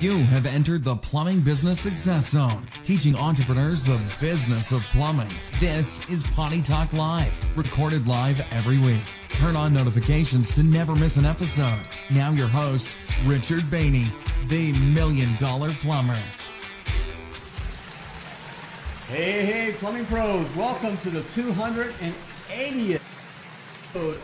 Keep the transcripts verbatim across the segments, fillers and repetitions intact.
You have entered the Plumbing Business Success Zone, teaching entrepreneurs the business of plumbing. This is Potty Talk Live, recorded live every week. Turn on notifications to never miss an episode. Now your host, Richard Behney, the Million Dollar Plumber. Hey, hey, plumbing pros, welcome to the two hundred eightieth episode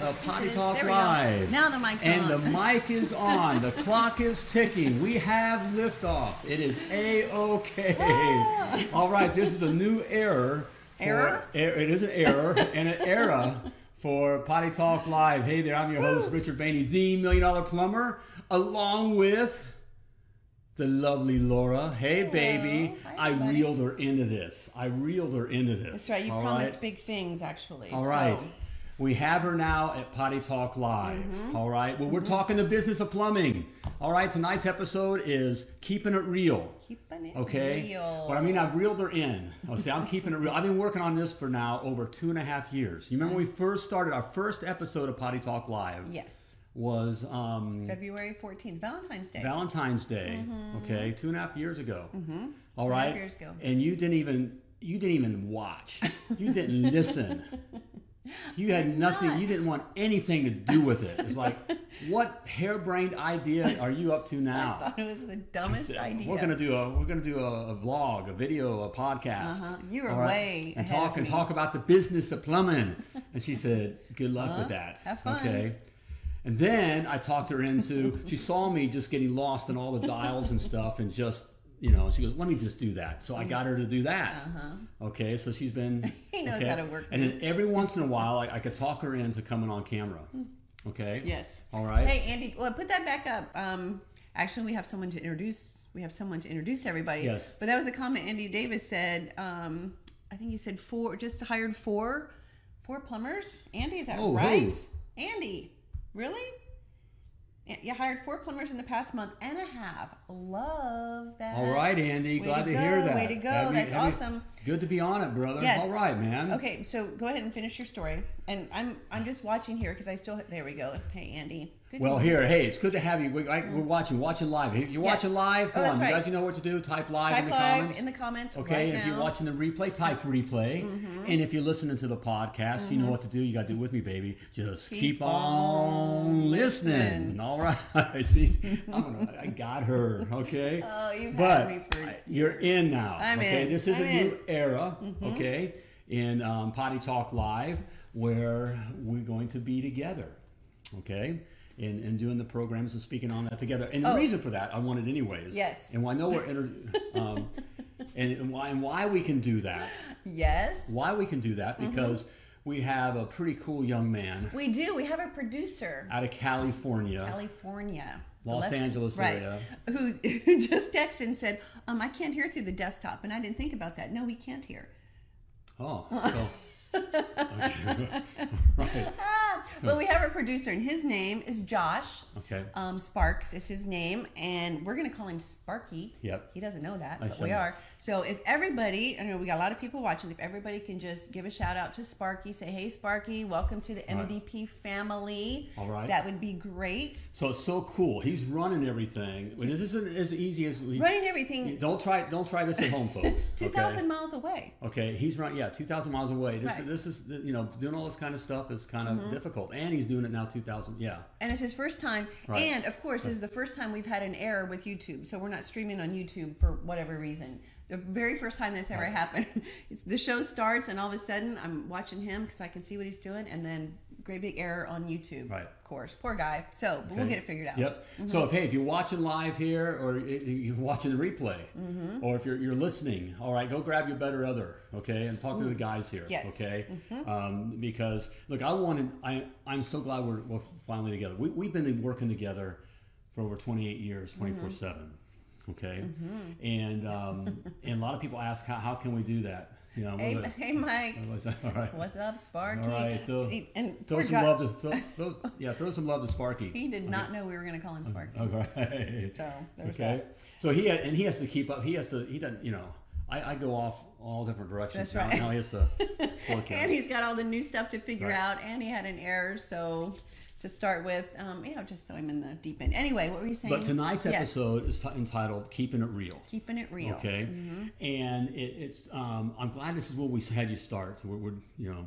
of Potty Talk Live. Now the mic's on. And the mic is on. The clock is ticking. We have liftoff. It is A-OK. All right, this is a new error. Error? For, er, it is an error and an era for Potty Talk Live. Hey there, I'm your Woo. host, Richard Behney, the Million Dollar Plumber, along with the lovely Laura. Hey, Hello. baby. Hi, I reeled her into this. I reeled her into this. That's right. You All promised right? big things, actually. All right. So. We have her now at Potty Talk Live. Mm-hmm. All right. Well, mm-hmm. we're talking the business of plumbing. All right. Tonight's episode is keeping it real. Keeping it okay? real. But I mean, I've reeled her in. Oh, see, I'm keeping it real. I've been working on this for now over two and a half years. You remember when we first started our first episode of Potty Talk Live? Yes. was um, February fourteenth, Valentine's Day. Valentine's Day, mm-hmm. okay, two and a half years ago. Mm-hmm. All right, two and a half years ago. And you didn't even you didn't even watch. You didn't listen. You had nothing. Not. You didn't want anything to do with it. It's like, what harebrained idea are you up to now? I thought it was the dumbest said, idea. We're gonna do a we're gonna do a, a vlog, a video, a podcast. Uh-huh. You were right? way and ahead talk of and me. talk about the business of plumbing. And she said, "Good luck uh-huh. with that. Have fun." Okay. And then I talked her into, she saw me just getting lost in all the dials and stuff and just, you know, she goes, let me just do that. So I got her to do that. Uh-huh. Okay, so she's been. He knows okay. how to work. And then every once in a while, I, I could talk her into coming on camera. Okay? Yes. All right. Hey, Andy, well, put that back up. Um, actually, we have someone to introduce. We have someone to introduce everybody. Yes. But that was a comment Andy Davis said. Um, I think he said four, just hired four, four plumbers. Andy, is that oh, right? Hey. Andy. Really? You hired four plumbers in the past month and a half. Love that. All right, Andy. Way Glad to, to hear that. Way to go. That'd That's be, awesome. Good to be on it, brother. Yes. All right, man. Okay, so go ahead and finish your story. And I'm I'm just watching here because I still there we go. Hey, Andy. Good well, to here. You. Hey, it's good to have you. We're, we're watching. Watching live. You're yes. watching live. Come oh, on. Right. You guys, you know what to do. Type live type in the live comments. in the comments. Okay. Right and if now. you're watching the replay, type replay. Mm-hmm. And if you're listening to the podcast, mm-hmm. you know what to do. You got to do it with me, baby. Just keep, keep on listening. listening. All right. See, I don't know. I got her. Okay. Oh, you've got me for years. You're in now. I'm okay? in. This is I'm a in. new era. Mm-hmm. Okay. In um, Potty Talk Live, where we're going to be together. Okay. In, in doing the programs and speaking on that together. And the oh. reason for that, I want it anyways. Yes. And why I know we're, inter um, and, and, why, and why we can do that. Yes. Why we can do that, because mm-hmm. we have a pretty cool young man. We do. We have a producer. Out of California. California. Los Angeles right. area. Who, who just texted and said, um, I can't hear through the desktop. And I didn't think about that. No, we can't hear. Oh, so. Okay. Right. Ah, but we have a producer, and his name is Josh. Okay. Um, Sparks is his name, and we're going to call him Sparky. Yep. He doesn't know that, I but we know. are. So if everybody, I know we got a lot of people watching, if everybody can just give a shout out to Sparky, say, hey, Sparky, welcome to the M D P right. family. All right. That would be great. So it's so cool. He's running everything. This isn't as easy as we... Running everything. Don't try, don't try this at home, folks. two thousand okay? miles away. Okay. He's running, yeah, two thousand miles away. This, right. This is, you know, doing all this kind of stuff is kind of mm-hmm. difficult. And he's doing it now two thousand, yeah. And it's his first time. Right. And, of course, this is the first time we've had an error with YouTube. So we're not streaming on YouTube for whatever reason. The very first time this ever right. happened. It's, the show starts, and all of a sudden, I'm watching him because I can see what he's doing. And then great big error on YouTube. Right. Of course. Poor guy. So, but okay. we'll get it figured out. Yep. Mm-hmm. So, if hey, if you're watching live here, or you're watching the replay, mm-hmm. or if you're, you're listening, all right, go grab your better other, okay, and talk Ooh. to the guys here, yes. okay? Mm-hmm. um, because, look, I wanted, I, I'm so glad we're, we're finally together. We, we've been working together for over twenty-eight years, twenty-four seven. Mm-hmm. Okay, mm-hmm. and um, and a lot of people ask how how can we do that? You know, hey, hey Mike, all right. what's up, Sparky? All right, throw, and throw some God. love to throw, throw, yeah, throw some love to Sparky. He did not okay. know we were going to call him Sparky. All right, so there was okay. that. So he had, and he has to keep up. He has to. He doesn't. You know, I, I go off all different directions. That's right. Now he has to. And he's got all the new stuff to figure right. out, and he had an error, so. to start with, um, you know, just throw him in the deep end. Anyway, what were you saying? But tonight's yes. episode is t entitled Keeping It Real. Keeping It Real. Okay. Mm-hmm. And it, it's, um, I'm glad this is where we had you start. We're, we're, you know,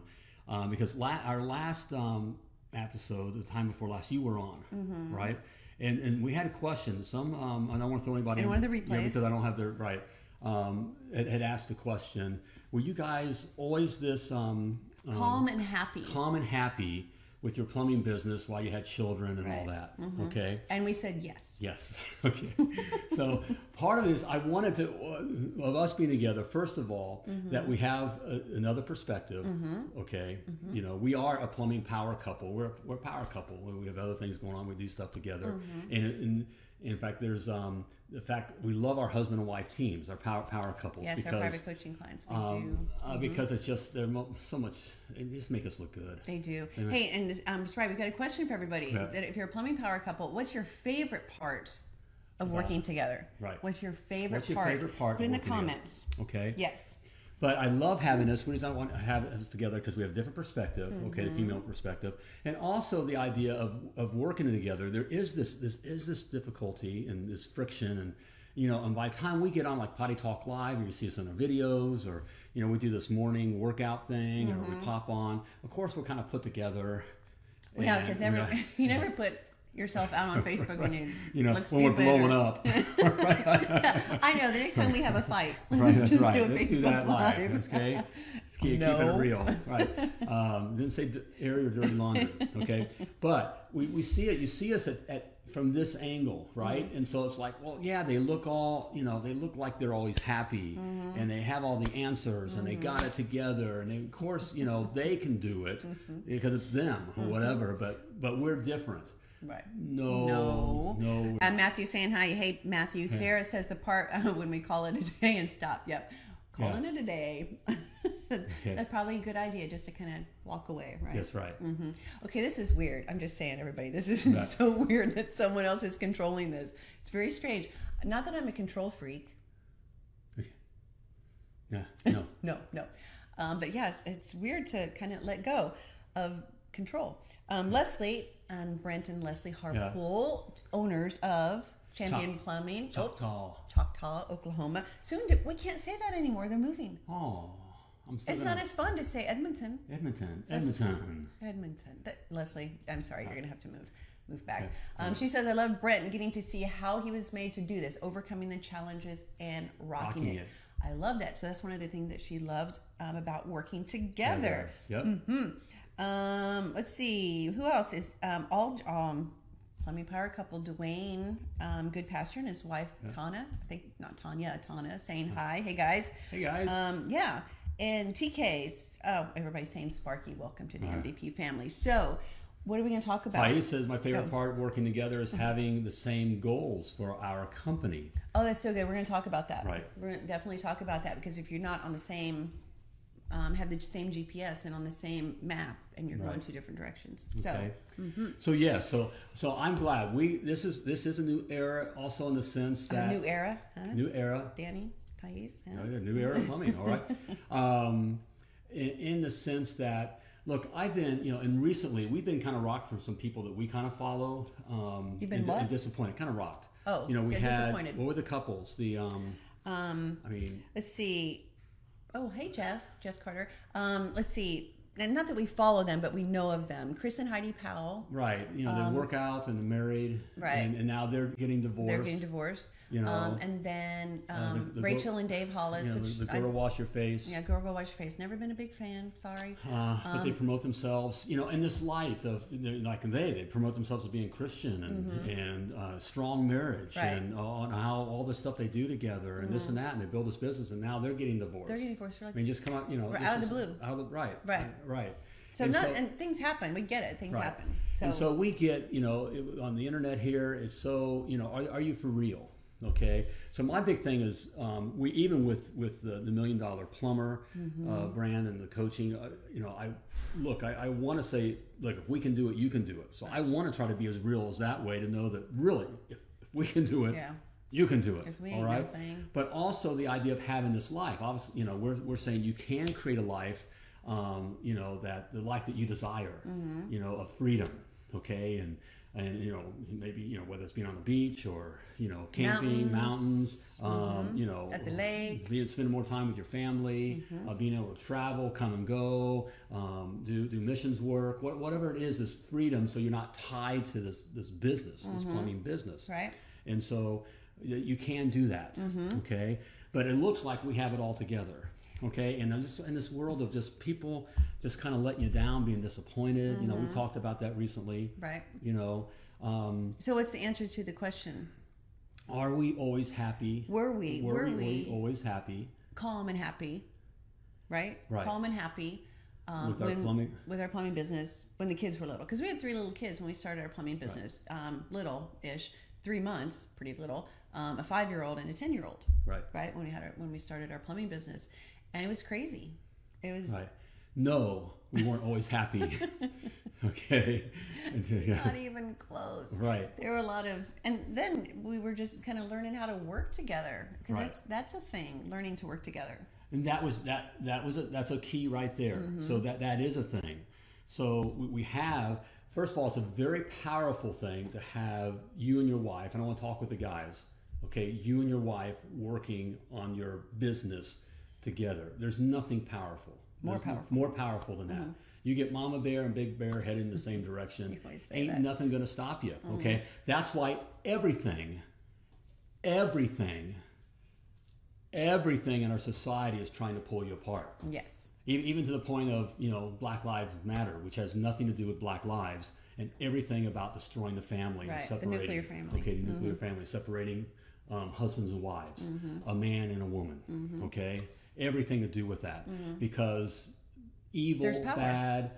um, because la our last um, episode, the time before last, you were on, mm-hmm. right? And and we had a question. Some, um, I don't want to throw anybody in. In one of the replays. You know, because I don't have their, right. Um, had, had asked a question. Were you guys always this... Um, Um, calm and happy. Calm and happy with your plumbing business while you had children and right. all that. Mm-hmm. Okay. And we said yes. Yes. Okay. So part of it is I wanted to, uh, of us being together, first of all, mm-hmm. that we have a, another perspective. Mm-hmm. Okay. Mm-hmm. You know, we are a plumbing power couple. We're, we're a power couple. We have other things going on. We do stuff together. Mm-hmm. And, and in fact, there's um, the fact we love our husband and wife teams, our power power couples. Yes, because, our private coaching clients, we um, do. Uh, mm-hmm. Because it's just, they're mo so much, they just make us look good. They do. They make, hey, and um, sorry, we've got a question for everybody. That yeah. if you're a plumbing power couple, what's your favorite part of working yeah. together? Right. What's your favorite what's your part? Favorite part Put in the comments. Together. Okay. Yes. But I love having this. We just don't want to have us together because we have a different perspective, mm-hmm. okay, the female perspective, and also the idea of, of working together. There is this this is this difficulty and this friction, and you know, and by the time we get on like Potty Talk Live, or you see us in our videos, or you know, we do this morning workout thing, mm-hmm. or we pop on. Of course, we're kind of put together. Yeah, because every you, know, you never put. yourself out on Facebook right. when you, you know, look stupid. When we're blowing or... up. I know. The next time we have a fight, let's right, just right. do a let's Facebook do that live. live. Okay, let's keep, no. keep it real. Right. Um, didn't say area or dirty laundry. Okay, but we, we see it. You see us at, at from this angle, right? Mm-hmm. And so it's like, well, yeah, they look all, you know, they look like they're always happy, mm-hmm. and they have all the answers, mm-hmm. and they got it together, and they, of course, you know, they can do it mm-hmm. because it's them or mm-hmm. whatever. But but we're different. Right. No. No. No. Uh, Matthew's saying hi. Hey, Matthew. Yeah. Sarah says the part uh, when we call it a day and stop. Yep. Calling yeah. it a day. Okay. That's probably a good idea just to kind of walk away, right? That's right. Mm-hmm. Okay, this is weird. I'm just saying, everybody, this is right. so weird that someone else is controlling this. It's very strange. Not that I'm a control freak. Okay. Yeah. No. no, no. Um, but yes, it's weird to kind of let go of control. Um, yeah. Leslie... And Brent and Leslie Harpool, yeah. owners of Champion Choct, Plumbing, Choctaw, Choctaw, Oklahoma. Soon to, we can't say that anymore. They're moving. Oh, I'm still it's gonna, not as fun to say Edmonton. Edmonton, Edmonton, That's, Edmonton. That, Leslie, I'm sorry, you're gonna have to move, move back. Okay. Um, she says, "I love Brent and getting to see how he was made to do this, overcoming the challenges and rocking, rocking it. it." I love that. So that's one of the things that she loves um, about working together. together. Yep. Mm-hmm. Um, let's see, who else is, um, all, um, plumbing power couple, Dwayne, um, Goodpastor and his wife, yeah. Tana, I think not Tanya, Tana saying yeah. hi. Hey guys. Hey guys. Um, yeah. And T K's, oh, everybody's saying Sparky, welcome to the all M D P right. family. So what are we going to talk about? Thais says my favorite oh. part of working together is having the same goals for our company. Oh, that's so good. We're going to talk about that. Right. We're going to definitely talk about that because if you're not on the same Um, have the same G P S and on the same map, and you're right. going two different directions. So, okay. mm-hmm. so yeah, so so I'm glad we this is this is a new era, also in the sense that a new era, huh? new era, Danny, Thais, yeah. no, new era plumbing. All right, um, in, in the sense that look, I've been you know, and recently we've been kind of rocked from some people that we kind of follow. Um, You've been and, what? And disappointed, kind of rocked. Oh, you know, we had disappointed. What were the couples? The um, um, I mean, let's see. Oh, hey, Jess, Jess Carter. Um, let's see. And not that we follow them, but we know of them. Chris and Heidi Powell. Right. You know, they um, work out and they're married. Right. And, and now they're getting divorced. They're getting divorced. You know. Um, and then um, uh, the, the Rachel girl, and Dave Hollis. You know, which the girl I, will wash your face. Yeah, girl will wash your face. Never been a big fan. Sorry. Uh, but um, they promote themselves, you know, in this light of, like they, they promote themselves as being Christian and, mm-hmm. and uh, strong marriage right. and, uh, and how all the stuff they do together and mm-hmm. this and that. And they build this business and now they're getting divorced. They're getting divorced. Like, I mean, just come out, you know. Out of the blue. Out of the, right. Right. Right. So, and, not, so, and things happen. We get it. Things right. happen. So. And so we get, you know, it, on the internet here, it's so, you know, are, are you for real? Okay. So my big thing is um, we, even with, with the, the Million Dollar Plumber mm-hmm. uh, brand and the coaching, uh, you know, I look, I, I want to say, look, if we can do it, you can do it. So I want to try to be as real as that way to know that really, if, if we can do it, yeah. you can do it. We all right. Nothing. But also the idea of having this life, obviously, you know, we're, we're saying you can create a life Um, you know, that the life that you desire, mm-hmm. you know, of freedom, okay? And, and you know, maybe, you know, whether it's being on the beach or, you know, camping, mountains, mountains um, mm-hmm. you know, at the lake, being, spending more time with your family, mm-hmm. uh, being able to travel, come and go, um, do, do missions work, what, whatever it is, this freedom, so you're not tied to this, this business, mm-hmm. this plumbing business. Right. And so you can do that, mm-hmm. okay? But it looks like we have it all together. Okay, and I'm just in this world of just people just kind of letting you down, being disappointed. Mm-hmm. You know, we talked about that recently. Right. You know. Um, so what's the answer to the question? Are we always happy? Were we? Were, were, we, we, were we always happy? Calm and happy, right? Right. Calm and happy. Um, with our when, plumbing. With our plumbing business when the kids were little, because we had three little kids when we started our plumbing business. Right. Um, little-ish, three months, pretty little. Um, a five-year-old and a ten-year-old. Right. Right. When we had our, when we started our plumbing business. And it was crazy. It was right. No, we weren't always happy. Okay. Not even close. Right. There were a lot of, and then we were just kind of learning how to work together, because right. that's that's a thing, learning to work together. And that was that that was a, that's a key right there. Mm-hmm. So that that is a thing. So we have, first of all, it's a very powerful thing to have you and your wife, and I want to talk with the guys. Okay, you and your wife working on your business together. There's nothing powerful. More There's powerful. More powerful than that. Mm-hmm. You get Mama Bear and Big Bear heading in the same direction. Ain't that. Nothing going to stop you. Mm-hmm. Okay. That's why everything, everything, everything in our society is trying to pull you apart. Yes. Even to the point of, you know, Black Lives Matter, which has nothing to do with black lives, and everything about destroying the family, right. and separating. The nuclear family. Okay. The mm-hmm. nuclear family, separating um, husbands and wives, mm-hmm. a man and a woman. Mm-hmm. Okay. Everything to do with that, mm-hmm. because evil, bad,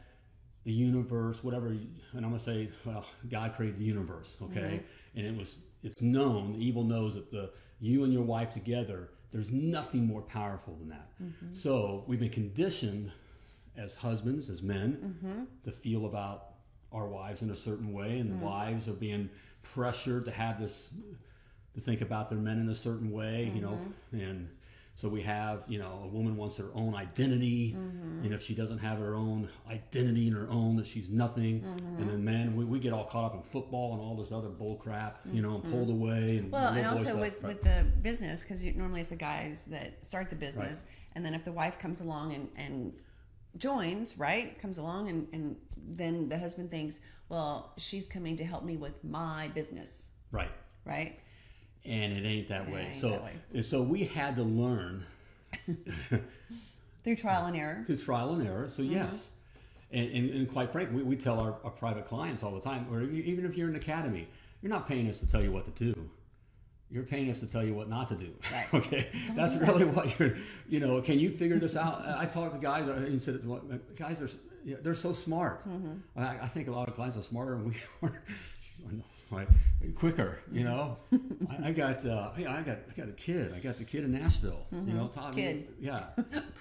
the universe, whatever, and I'm gonna say, well, God created the universe, okay, mm-hmm. and it was, it's known, evil knows that the you and your wife together, there's nothing more powerful than that. Mm-hmm. So we've been conditioned as husbands, as men, mm-hmm. to feel about our wives in a certain way, and mm-hmm. wives are being pressured to have this, to think about their men in a certain way, mm-hmm. you know, and. So we have, you know, a woman wants her own identity, mm-hmm. and if she doesn't have her own identity in her own, that she's nothing. Mm-hmm. And then, man, we, we get all caught up in football and all this other bull crap, you know, and mm-hmm. pulled away. And well, and also with, right. with the business, because normally it's the guys that start the business, right. and then if the wife comes along and, and joins, right, comes along, and, and then the husband thinks, well, she's coming to help me with my business. Right. Right. And it ain't that way. Ain't so, that way. And so we had to learn through trial and error. Through trial and error. So mm-hmm. yes, and, and and quite frankly, we, we tell our, our private clients all the time, or even if you're in an academy, you're not paying us to tell you what to do. You're paying us to tell you what not to do. Right. Okay, don't that's do really that. What you're. You know, can you figure this out? I talked to guys. He said, guys are they're so smart. Mm-hmm. I, I think a lot of clients are smarter than we are. Right, quicker, you know. I, I got, uh, yeah, I got, I got a kid. I got the kid in Nashville. Mm-hmm. You know, Todd. Kid. Yeah.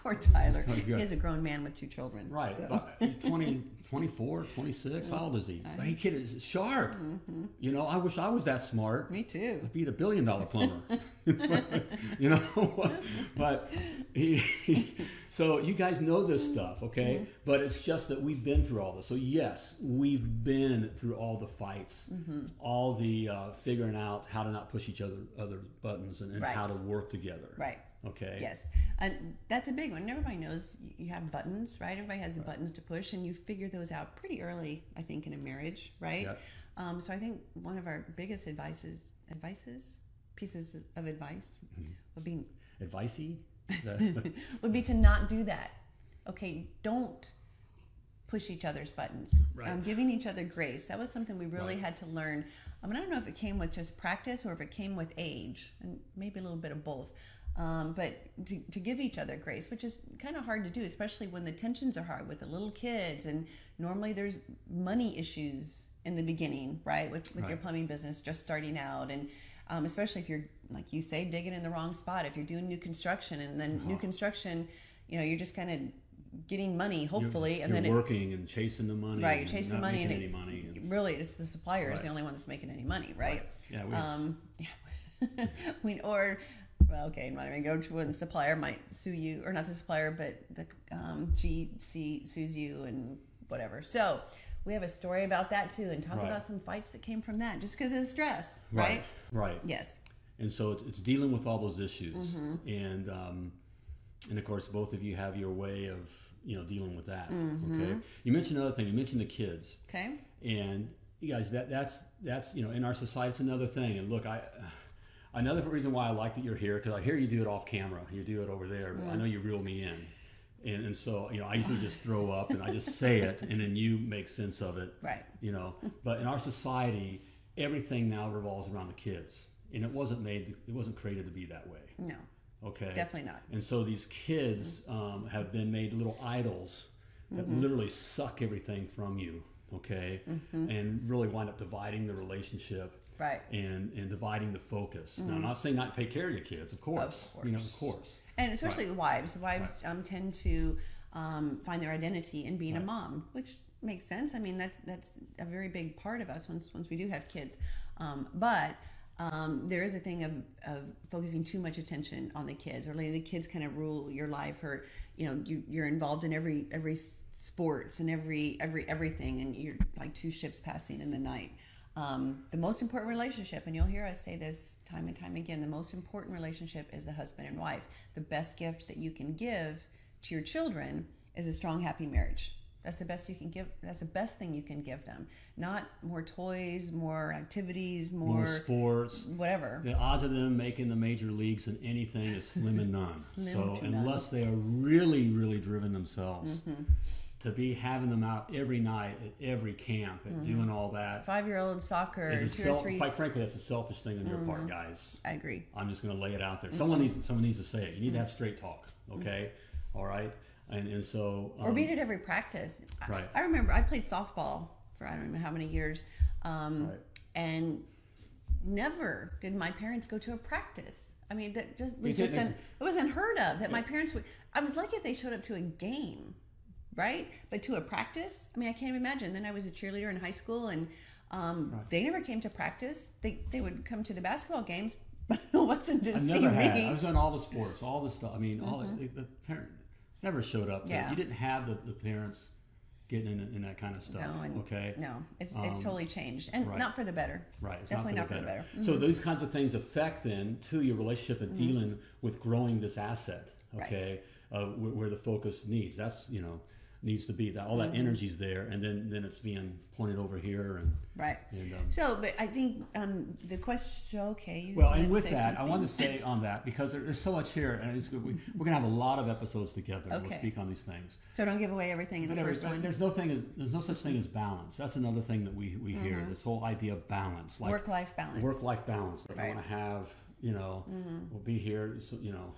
Poor Tyler. He's a grown man with two children. Right. So. But he's twenty, twenty-four, twenty-six. How old is he? But he kid is sharp. Mm-hmm. You know, I wish I was that smart. Me too. I'd be the billion dollar plumber. You know, but he. He's, so you guys know this stuff, okay? Mm-hmm. But it's just that we've been through all this. So yes, we've been through all the fights, mm-hmm. all the uh, figuring out how to not push each other other buttons, and, and right. how to work together. Right. Okay. Yes, and that's a big one. Everybody knows you have buttons, right? Everybody has the right. buttons to push, and you figure those out pretty early, I think, in a marriage, right? Yep. Um, so I think one of our biggest advices, advices, pieces of advice, mm-hmm. would be advicey. would be to not do that. Okay, don't push each other's buttons. Right. Um, giving each other grace. That was something we really right. had to learn. I mean, I don't know if it came with just practice or if it came with age, and maybe a little bit of both. Um, but to, to give each other grace, which is kind of hard to do, especially when the tensions are hard with the little kids, and normally there's money issues in the beginning, right? With, with right. your plumbing business just starting out, and Um, especially if you're, like you say, digging in the wrong spot. If you're doing new construction, and then uh-huh. new construction, you know, you're just kind of getting money, hopefully, you're, and you're then working it, and chasing the money. Right, you're chasing the money, and any it, money. And really, it's the supplier right. is the only one that's making any money, right? right. Yeah. We, um, yeah. we or well, okay, not even go to when the supplier might sue you, or not the supplier, but the um, G C sues you and whatever. So we have a story about that too, and talk right. about some fights that came from that just because of the stress, right? Right. Right. Yes. And so it's, it's dealing with all those issues. Mm-hmm. And, um, and of course, both of you have your way of, you know, dealing with that. Mm-hmm. Okay. You mentioned another thing. You mentioned the kids. Okay. And you guys, that that's, that's, you know, in our society, it's another thing. And look, I, another reason why I like that you're here, because I hear you do it off camera. You do it over there, but mm. I know you reel me in. And, and so, you know, I usually just throw up and I just say it, and then you make sense of it. Right. You know, but in our society, everything now revolves around the kids, and it wasn't made, it wasn't created to be that way. No. Okay. Definitely not. And so these kids um, have been made little idols that mm-hmm. literally suck everything from you. Okay. Mm-hmm. And really wind up dividing the relationship. Right. And, and dividing the focus. Mm-hmm. Now, I'm not saying not take care of your kids, of course. Of course. You know, of course. And especially right. the wives. Wives right. um, tend to um, find their identity in being right. a mom, which makes sense. I mean, that's that's a very big part of us once once we do have kids. Um, but um, there is a thing of, of focusing too much attention on the kids, or letting the kids kind of rule your life, or you know, you, you're involved in every every sports and every every everything, and you're like two ships passing in the night. Um, the most important relationship, and you'll hear us say this time and time again, the most important relationship is the husband and wife. The best gift that you can give to your children is a strong, happy marriage. That's the best you can give. That's the best thing you can give them. Not more toys, more activities, more, more sports, whatever. The odds of them making the major leagues in anything is slim and none. Slim so to unless none. They are really, really driven themselves. Mm-hmm. To be having them out every night at every camp and mm-hmm. doing all that. Five-year-old soccer. Is two self, or three... Quite frankly, that's a selfish thing on your mm-hmm. part, guys. I agree. I'm just going to lay it out there. Someone mm-hmm. needs someone needs to say it. You need mm-hmm. to have straight talk, okay? Mm-hmm. All right? And, and so... Um, or beat at every practice. Right. I, I remember I played softball for I don't know how many years. Um, right. And never did my parents go to a practice. I mean, that just was, just un, it was unheard of that yeah. my parents would... I was lucky if they showed up to a game. Right? But to a practice, I mean, I can't even imagine. Then I was a cheerleader in high school, and um, right. they never came to practice. They they would come to the basketball games, but it wasn't to I see never had. Me. I was on all the sports, all the stuff. I mean, mm-hmm. all the, the parent never showed up. To, yeah. You didn't have the, the parents getting in, in that kind of stuff. No, and, okay. No, it's it's um, totally changed, and right. not for the better. Right. It's Definitely not for the, not for better. the better. So mm-hmm. those kinds of things affect then to your relationship and mm-hmm. dealing with growing this asset. Okay. Right. Uh, where, where the focus needs. That's you know. needs to be that all that mm-hmm. energy's there, and then then it's being pointed over here and right and, um, so but I think um the question okay you well and with that something. I want to say on that, because there, there's so much here, and it's good we, we're gonna have a lot of episodes together. Okay. We'll speak on these things, so don't give away everything in but the first one. There's no thing as, there's no such thing as balance. That's another thing that we we mm-hmm. hear, this whole idea of balance, like work-life balance, work-life balance like right. I want to have you know mm-hmm. we'll be here, so you know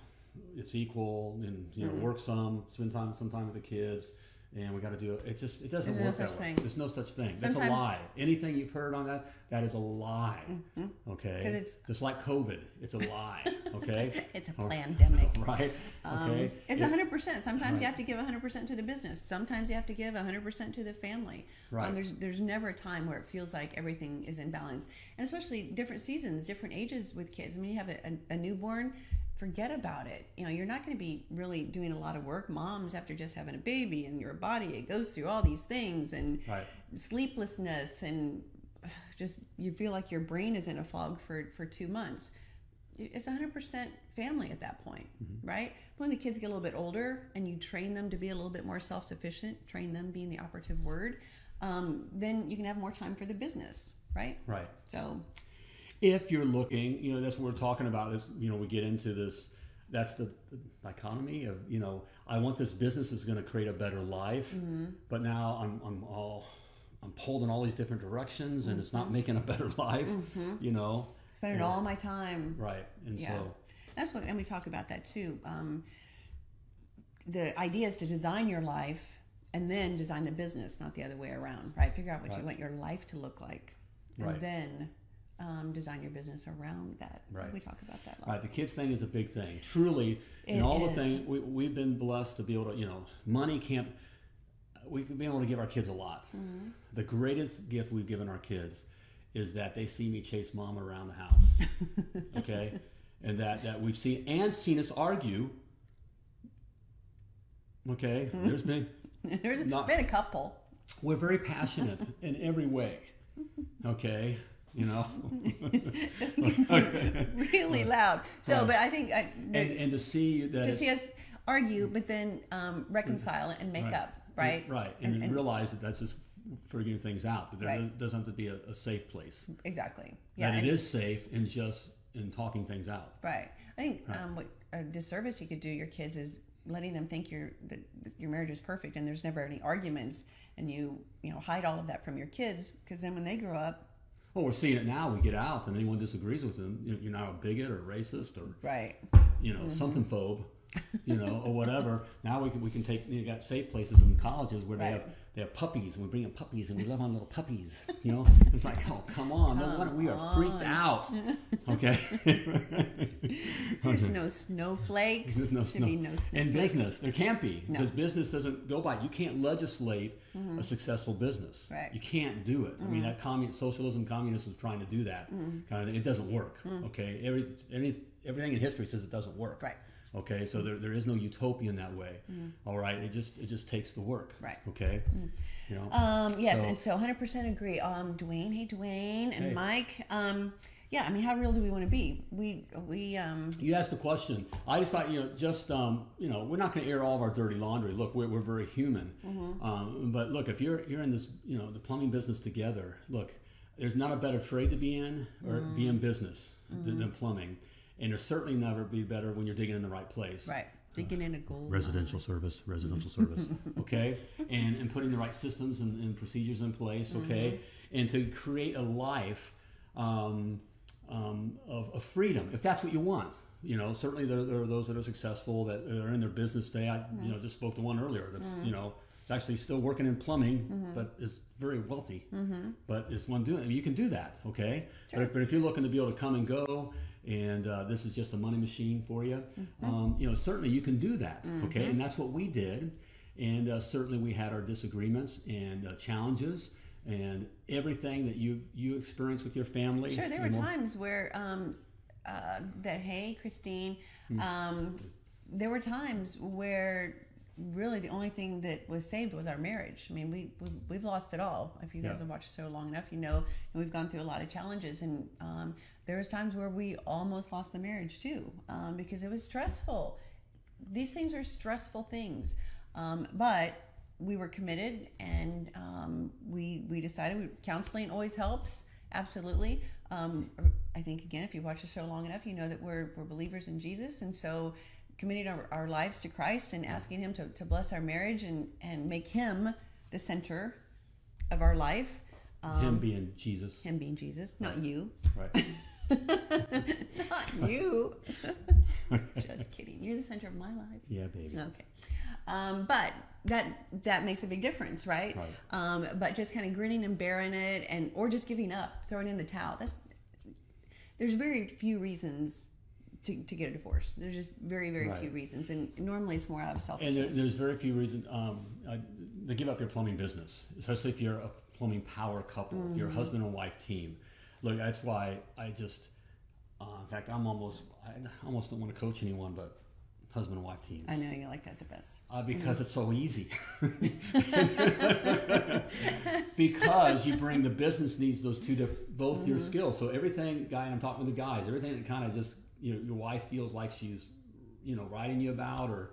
it's equal, and you know mm-hmm. work some spend time some time with the kids. And we got to do it. It just it doesn't There's work no that way. Thing. There's no such thing. Sometimes, that's a lie. Anything you've heard on that, that is a lie. Mm-hmm. Okay. It's, just like COVID, it's a lie. Okay. It's a pandemic. Right. Um, okay. It's a hundred percent. Sometimes right. you have to give a hundred percent to the business. Sometimes you have to give a hundred percent to the family. Right. Um, there's there's never a time where it feels like everything is in balance, and especially different seasons, different ages with kids. I mean, you have a, a, a newborn. Forget about it. You know, you're not going to be really doing a lot of work. Moms, after just having a baby, and your body, it goes through all these things, and right. sleeplessness, and just you feel like your brain is in a fog for, for two months. It's one hundred percent family at that point, mm-hmm. right? But when the kids get a little bit older and you train them to be a little bit more self-sufficient, train them being the operative word, um, then you can have more time for the business, right? Right. So... if you're looking, you know, that's what we're talking about. This, you know, we get into this. That's the, the dichotomy of, you know, I want this business that's going to create a better life, mm-hmm. but now I'm, I'm all, I'm pulled in all these different directions, and mm-hmm. it's not making a better life. Mm-hmm. You know, spending all my time. Right, and yeah. so that's what, and we talk about that too. Um, the idea is to design your life, and then design the business, not the other way around. Right, figure out what right. you want your life to look like, and right. then. Um, design your business around that. Right. We talk about that a lot. Right. The kids thing is a big thing. Truly, it and all is. The things we, we've been blessed to be able to, you know, money can't, we've been able to give our kids a lot. Mm-hmm. The greatest gift we've given our kids is that they see me chase mom around the house. Okay. And that, that we've seen and seen us argue. Okay. There's been, there's not, been a couple. We're very passionate in every way, okay? You know, okay. Really loud. So, uh, but I think I, the, and, and to see that to see us argue, but then um, reconcile and make right. up, right? Right, and, and, and realize that that's just figuring things out. That there right. doesn't have to be a, a safe place. Exactly. Yeah, that it is safe in just in talking things out. Right. I think right. Um, what a disservice you could do your kids is letting them think your that your marriage is perfect and there's never any arguments, and you you know hide all of that from your kids, because then when they grow up. Well, we're seeing it now. We get out, and anyone disagrees with them, you know, you're now a bigot or racist or, right. you know, mm-hmm. something phobe, you know, or whatever. Now we can we can take. You got safe places in colleges where right. they have they have puppies, and we bring in puppies, and we love on little puppies. You know, it's like, oh, come on, come no, we are on. freaked out. Okay. There's okay. no snowflakes. There's no, snow. be no snowflakes. And business, there can't be no. because business doesn't go by. You can't legislate mm-hmm. a successful business. Right. You can't do it. Mm-hmm. I mean, that commun- socialism, communism is trying to do that. Mm-hmm. Kind of, it doesn't work. Mm-hmm. Okay. Every any everything in history says it doesn't work. Right. Okay, so there, there is no utopia in that way. Mm. All right, it just it just takes the work. Right. Okay. Mm. You know. Um. Yes, so. and so one hundred percent agree. Um. Dwayne, hey Dwayne and hey. Mike. Um. Yeah. I mean, how real do we want to be? We we um. You asked the question. I just thought you know just um you know we're not going to air all of our dirty laundry. Look, we're we're very human. Mm-hmm. Um. But look, if you're you're in this you know the plumbing business together, look, there's not a better trade to be in or mm. be in business mm-hmm. than, than plumbing. And it'll certainly never be better when you're digging in the right place. Right. Digging uh, in a gold Residential mine. service, residential service, okay? And and putting the right systems and, and procedures in place, okay? Mm-hmm. And to create a life um, um, of, of freedom, if that's what you want. You know, certainly there, there are those that are successful, that are in their business day. I mm-hmm. you know, just spoke to one earlier that's, mm-hmm. you know, is actually still working in plumbing, mm-hmm. but is very wealthy. Mm-hmm. But is one doing it? I mean, you can do that, okay? Sure. But, if, but if you're looking to be able to come and go, and uh, this is just a money machine for you, mm-hmm. um, you know, certainly you can do that, mm-hmm. okay? And that's what we did. And uh, certainly we had our disagreements and uh, challenges and everything that you you experienced with your family. Sure, there were times where, um, uh, that, hey, Christine, um, there were times where really the only thing that was saved was our marriage. I mean, we, we, we've lost it all. If you guys yeah. have watched so long enough, you know, and we've gone through a lot of challenges. And um, there was times where we almost lost the marriage too, um, because it was stressful. These things are stressful things. Um, but we were committed, and um, we, we decided we, counseling always helps, absolutely. Um, I think, again, if you watch the show long enough, you know that we're, we're believers in Jesus. And so committing our, our lives to Christ and asking him to, to bless our marriage and, and make him the center of our life. Um, him being Jesus. Him being Jesus, not right. you. Right. Not you. Just kidding. You're the center of my life. Yeah, baby. Okay. Um, but that that makes a big difference, right? Right. Um, but just kind of grinning and bearing it, and or just giving up, throwing in the towel. That's there's very few reasons To, to get a divorce. There's just very, very right. few reasons, and normally it's more out of selfishness. And there, there's very few reasons um, uh, to give up your plumbing business, especially if you're a plumbing power couple, mm-hmm. if you're a husband and wife team. Look, that's why I just, uh, in fact, I'm almost, I almost don't want to coach anyone, but husband and wife teams. I know, you like that the best. Uh, because mm-hmm. it's so easy. Because you bring the business needs, those two, diff- both mm-hmm. your skills. So everything, guy, and I'm talking with the guys, everything that kind of just, you know, your wife feels like she's, you know, writing you about or,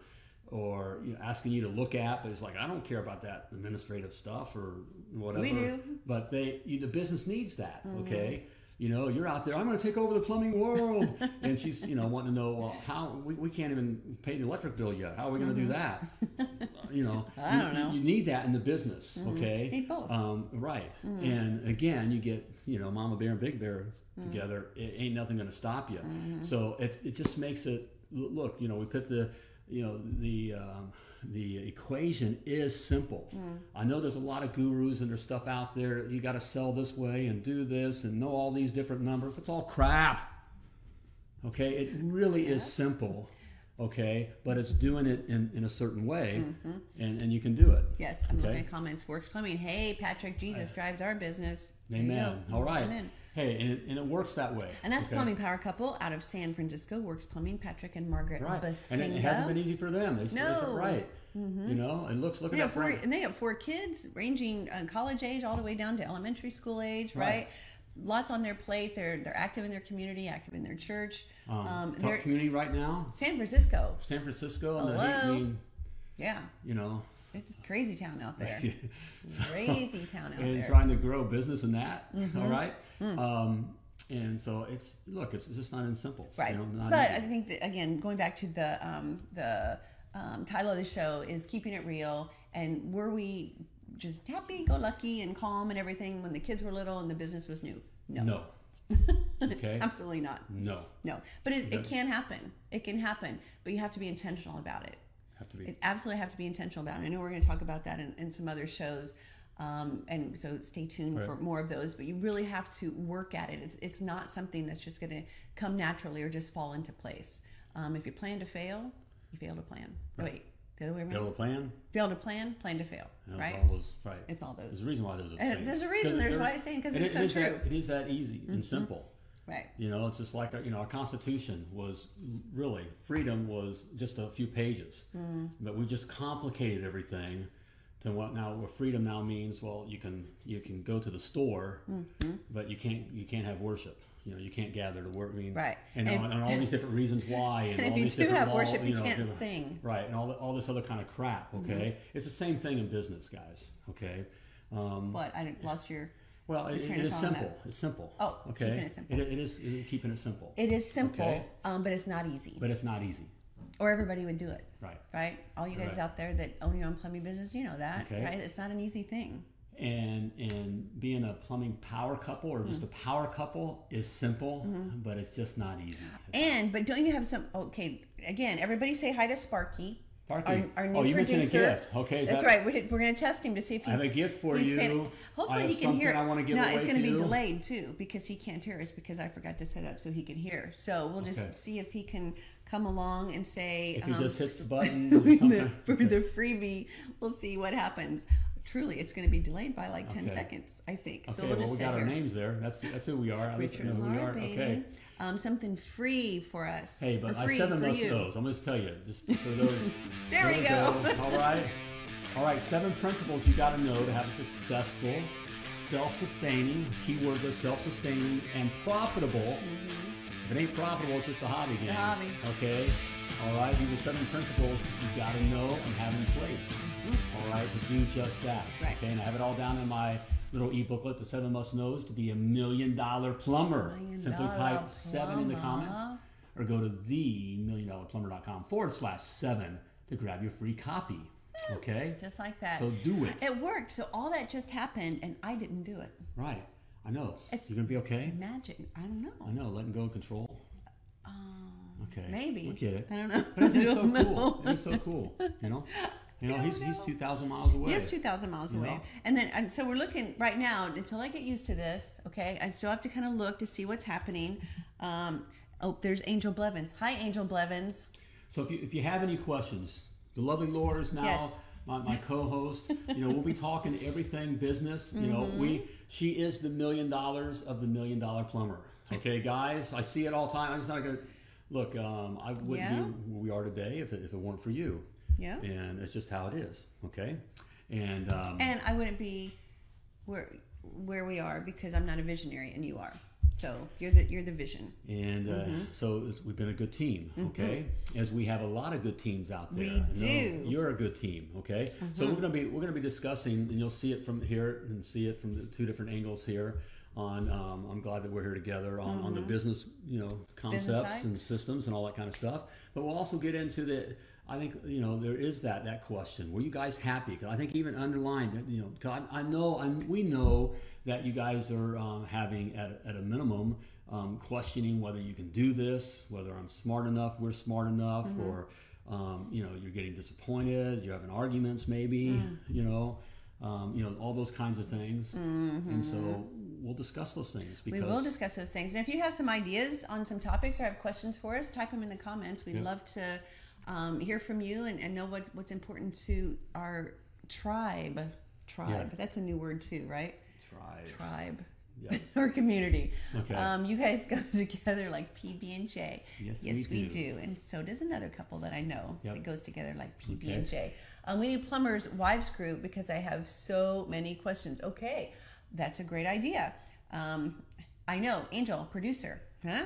or you know, asking you to look at. But it's like, I don't care about that administrative stuff or whatever. We do. But they, you, the business needs that. Mm-hmm. Okay, you know, you're out there. I'm going to take over the plumbing world, and she's, you know, wanting to know, well, how we, we can't even pay the electric bill yet. How are we going to mm-hmm. do that? You know, I don't you, know. You need that in the business. Mm-hmm. Okay, need both. Um, right, mm-hmm. and again, you get, you know, Mama Bear and Big Bear together, it ain't nothing going to stop you. Mm-hmm. So it it just makes it look, you know, we put the, you know, the um, the equation is simple. Mm. I know there's a lot of gurus and there's stuff out there. You got to sell this way and do this and know all these different numbers. It's all crap. Okay, it really yeah. is simple. Okay, but it's doing it in, in a certain way, mm-hmm. and, and you can do it. Yes, I'm okay? Looking at comments. Works Plumbing. Hey, Patrick, Jesus I, drives our business. Amen. All right. Amen. Hey, and it, and it works that way. And that's okay. Plumbing Power Couple out of San Francisco, Works Plumbing, Patrick and Margaret right. Basinga. And it, it hasn't been easy for them. They still no. right. Mm-hmm. You know, it looks, look at that. Four, and they have four kids ranging uh, college age all the way down to elementary school age, right? right? Lots on their plate. They're they're active in their community, active in their church. Um, um, they're community right now. San Francisco. San Francisco. Hello. And I mean, yeah. You know. It's a crazy town out there. so, crazy town out and there. And trying to grow business in that, mm-hmm. all right? Mm. Um, and so it's, look, it's, it's just not as simple. Right. You know, not but easy. I think that, again, going back to the, um, the um, title of the show is Keeping It Real. And were we just happy-go-lucky and calm and everything when the kids were little and the business was new? No. No. Okay. Absolutely not. No. No. But it, it can happen. It can happen. But you have to be intentional about it. Have to be. It absolutely have to be intentional about it. I know we're going to talk about that in, in some other shows, um, and so stay tuned right. for more of those. But you really have to work at it. It's, it's not something that's just going to come naturally or just fall into place. Um, if you plan to fail, you fail to plan. Right. Oh, wait, the other way around. Fail to plan. Fail to plan. Plan to fail. And right. It's all those. Right. It's all those. There's a reason why there's a. Thing. There's a reason. There's why it's saying because it's it, so it true. That, it is that easy mm-hmm. and simple. Right. You know, it's just like, you know, our Constitution was really, freedom was just a few pages. Mm-hmm. But we just complicated everything to what now, what freedom now means, well, you can you can go to the store, mm-hmm. but you can't you can't have worship. You know, you can't gather to worship. I mean, right. And, and, all, and all these different reasons why. And, and all if you these do different have all, worship, you, know, you can't sing. Right. And all, the, all this other kind of crap, okay? Mm-hmm. It's the same thing in business, guys, okay? Um, what? I lost your... Well, it, it is simple. That. It's simple. Oh, okay. Keeping it simple. It, it, is, it is keeping it simple. It is simple, okay? um, but it's not easy. But it's not easy. Or everybody would do it. Right. Right? All you guys right. out there that own your own plumbing business, you know that. Okay. Right? It's not an easy thing. And and being a plumbing power couple or just mm. a power couple is simple, mm-hmm. but it's just not easy. It's and, not. But don't you have some, okay, again, everybody say hi to Sparky. Our, our new oh, you producer. Mentioned a gift. Okay, is that's that, right. We're, we're going to test him to see if he's. I have a gift for you. Paid. Hopefully, he can hear. I want to give no, away it's going to be you. Delayed too because he can't hear us because I forgot to set up so he can hear. So we'll just okay. see if he can come along and say. If um, he just hits the button or the, for okay. the freebie, we'll see what happens. Truly, it's going to be delayed by like ten okay. seconds, I think. Okay, so we'll, well just we got our here. Names there. That's that's who we are. Richard and Laura Behney. Okay. Um, something free for us. Hey, but I seven missed those. I'm going to tell you. Just for those. there we go. go. All right. All right. Seven principles you got to know to have a successful, self-sustaining, keyword is self-sustaining, and profitable. Mm-hmm. If it ain't profitable, it's just a hobby game. It's a hobby. Okay. All right. These are seven principles you got to know and have in place. Mm-hmm. All right. To do just that. Right. Okay. And I have it all down in my... little e-booklet, The Seven Must Knows to Be a Million Dollar Plumber. Million Simply dollar type plumber. seven in the comments or go to the million dollar plumber dot com forward slash seven to grab your free copy. Okay? Just like that. So do it. It worked. So all that just happened and I didn't do it. Right. I know. It's You're going to be okay? Magic. I don't know. I know. Letting go of control. Um, okay. Maybe. Look at it. I don't know. But it's, it's so know. cool. It was so cool. You know? You know, he's, know. he's two thousand miles away. He's two thousand miles away. Know? And then, and so we're looking right now, until I get used to this, okay, I still have to kind of look to see what's happening. Um, oh, there's Angel Blevins. Hi, Angel Blevins. So if you, if you have any questions, the lovely Laura is now yes. my, my co-host. You know, we'll be talking everything business. You mm-hmm. know, we she is the million dollars of the million dollar plumber. Okay, guys, I see it all the time. I'm just not going to, look, um, I wouldn't yeah. be where we are today if it, if it weren't for you. Yeah, and it's just how it is, okay. And um, and I wouldn't be where where we are because I'm not a visionary, and you are. So you're the you're the vision. And uh, mm-hmm. so it's, we've been a good team, okay. Mm-hmm. As we have a lot of good teams out there. We do. You're a good team, okay. Mm-hmm. So we're gonna be we're gonna be discussing, and you'll see it from here and see it from the two different angles here. On um, I'm glad that we're here together on, mm-hmm. on the business, you know, concepts and systems and all that kind of stuff. But we'll also get into the. I think, you know, there is that that question. Were you guys happy? Because I think even underlined, you know, cause I, I know, I, we know that you guys are um, having at, at a minimum um, questioning whether you can do this, whether I'm smart enough, we're smart enough, mm-hmm. or, um, you know, you're getting disappointed, you're having arguments maybe, mm. you know, um, you know, all those kinds of things. Mm-hmm. And so we'll discuss those things. Because we will discuss those things. And if you have some ideas on some topics or have questions for us, type them in the comments. We'd yeah. love to... Um, hear from you and, and know what, what's important to our tribe. Tribe. Yeah. That's a new word too, right? Tribe. Tribe. yeah. Our community. Okay. Um, you guys go together like P B and J. Yes, yes we, we do. do. And so does another couple that I know yep. that goes together like P B and J. Okay. Um, we need plumbers wives group because I have so many questions. Okay, that's a great idea. Um, I know, Angel, producer, huh?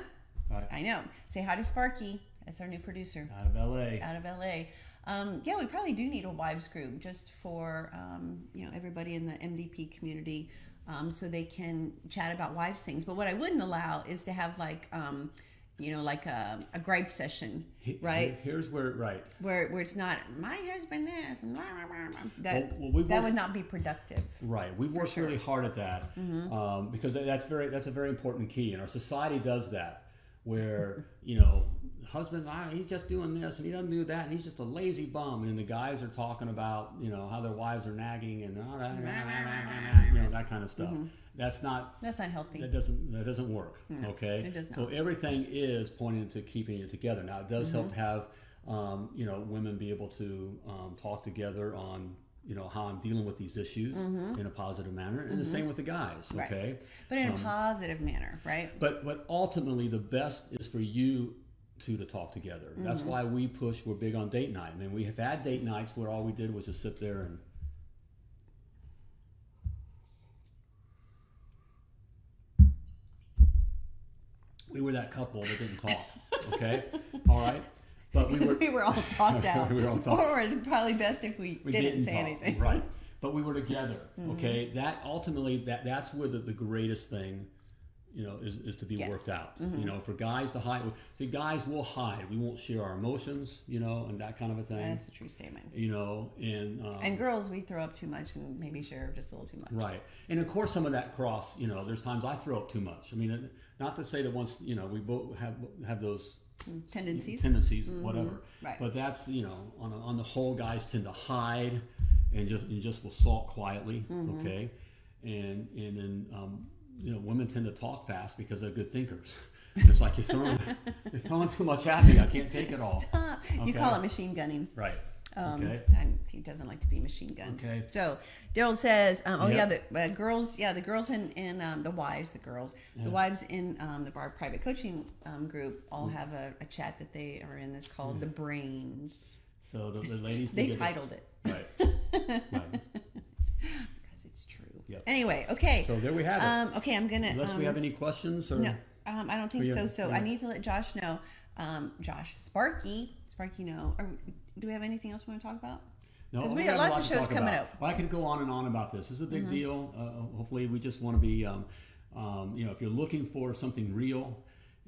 Right. I know. Say hi to Sparky. That's our new producer. Out of L A. Out of L A. Um, yeah, we probably do need a wives group just for um, you know, everybody in the M D P community, um, so they can chat about wives things. But what I wouldn't allow is to have like um, you know, like a, a gripe session, right? Here's where right where where it's not my husband this and blah, blah, blah. That well, well, we've that worked, would not be productive. Right, we've worked sure. really hard at that mm-hmm. um, because that's very that's a very important key, and our society does that where you know. Husband, he's just doing this and he doesn't do that and he's just a lazy bum, and the guys are talking about you know how their wives are nagging and all that, you know, that kind of stuff. Mm-hmm. That's not that's not healthy. That doesn't that doesn't work. No, okay, it does not. So everything is pointing to keeping it together. Now it does mm-hmm. help to have um, you know women be able to um, talk together on. You know, how I'm dealing with these issues mm-hmm. in a positive manner. And mm-hmm. the same with the guys, right. okay? But in um, a positive manner, right? But but ultimately the best is for you two to talk together. Mm-hmm. That's why we push, we're big on date night. I mean, we have had date nights where all we did was just sit there and we were that couple that didn't talk, okay? All right? But we were, we were all talked out. we were all talked. Or probably best if we, we didn't, didn't say talk, anything. Right. But we were together. Mm-hmm. Okay. That ultimately that that's where the, the greatest thing, you know, is, is to be yes. worked out. Mm-hmm. You know, for guys to hide. See, guys will hide. We won't share our emotions, you know, and that kind of a thing. That's a true statement. You know, and um, and girls, we throw up too much and maybe share just a little too much. Right. And of course, some of that cross, you know, there's times I throw up too much. I mean, not to say that once, you know, we both have have those tendencies tendencies mm-hmm. whatever right. but that's you know on, a, on the whole guys tend to hide and just and just will sulk quietly mm-hmm. okay and and then um you know women tend to talk fast because they're good thinkers. It's like you're throwing you're throwing too much at me. I can't take it all. Stop. Okay. You call it machine gunning, right? Um, okay. And he doesn't like to be machine gunned. Okay. So Daryl says, um, oh yep. yeah, the uh, girls, yeah, the girls in, in um, the wives, the girls, yeah. the wives in um, the bar private coaching um, group all have a, a chat that they are in that's called yeah. The Brains. So the, the ladies. They titled it. it. Right. Right. Because it's true. Yep. Anyway, okay. So there we have it. Um, okay, I'm going to. Unless um, we have any questions or. No, um, I don't think so. Have, so yeah. I need to let Josh know. Um, Josh, Sparky. Sparky, no. Or, do we have anything else we want to talk about? No, because we, we have lots of shows coming up. Well, I could go on and on about this. This is a big mm-hmm. deal. Uh, hopefully, we just want to be, um, um, you know, if you're looking for something real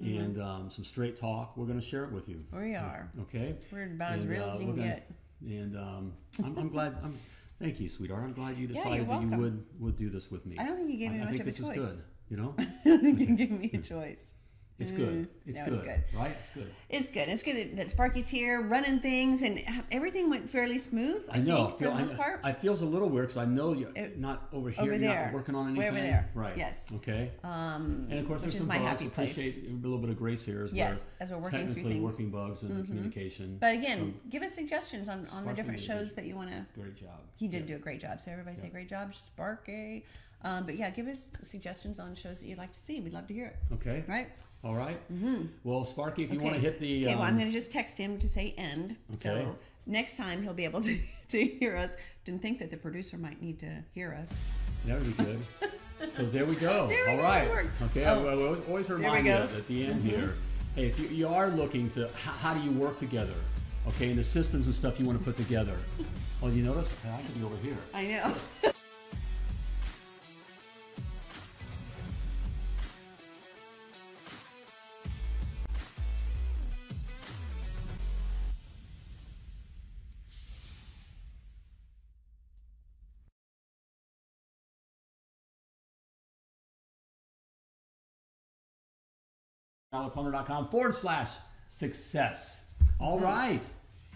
mm-hmm. and um, some straight talk, we're going to share it with you. We are. Okay. We're about and, as real uh, as you can gonna, get. And um, I'm, I'm glad. I'm, thank you, sweetheart. I'm glad you decided yeah, that you would would do this with me. I don't think you gave me I, much I of a choice. I think this is good. You know. I don't think okay. you gave me a choice. It's good. It's, no, good. it's good. Right? It's good. It's good. It's good that Sparky's here running things, and everything went fairly smooth. I, I know. Think, I feel, for the most part. I, I feels a little weird because I know you're it, not over here. Over you're there. Not working on anything. Over there. Right. Yes. Okay. Um, and of course, which there's some my bugs. Happy place. Appreciate a little bit of grace here as yes, we're as we're working technically through things. Working bugs and mm-hmm. communication. But again, um, give us suggestions on, on the different shows that you want to. Great job. He did yeah. do a great job. So everybody yeah. say great job, Sparky. Um, but yeah, give us suggestions on shows that you'd like to see. We'd love to hear it. Okay. Right? All right. Mm-hmm. Well, Sparky, if you okay. want to hit the... Okay, um, well, I'm going to just text him to say end. Okay. So next time he'll be able to, to hear us. Didn't think that the producer might need to hear us. That would be good. So there we go. There we All go. right. Okay. Oh, I, I always remind you at the end mm-hmm. here, hey, if you, you are looking to, how, how do you work together? Okay, and the systems and stuff you want to put together. Oh, you notice? Hey, I could be over here. I know. million dollar plumber dot com forward slash success. All right.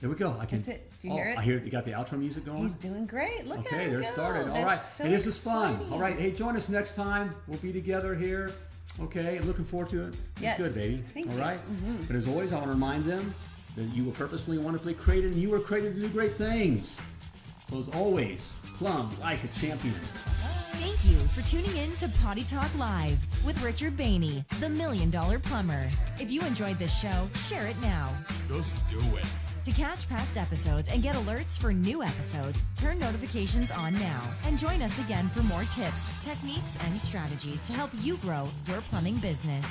There we go. I can, That's it. Do you oh, hear it? I hear you got the outro music going. He's doing great. Look okay, at him. Okay, they're started. All That's right. So hey, this was fun. All right. Hey, join us next time. We'll be together here. Okay. Looking forward to it. It's yes. good, baby. Thank All right. You. Mm-hmm. But as always, I want to remind them that you were purposefully and wonderfully created and you were created to do great things. So as always, plumb like a champion. Bye. Thank you for tuning in to Potty Talk Live with Richard Behney, the Million Dollar Plumber. If you enjoyed this show, share it now. Just do it. To catch past episodes and get alerts for new episodes, turn notifications on now and join us again for more tips, techniques, and strategies to help you grow your plumbing business.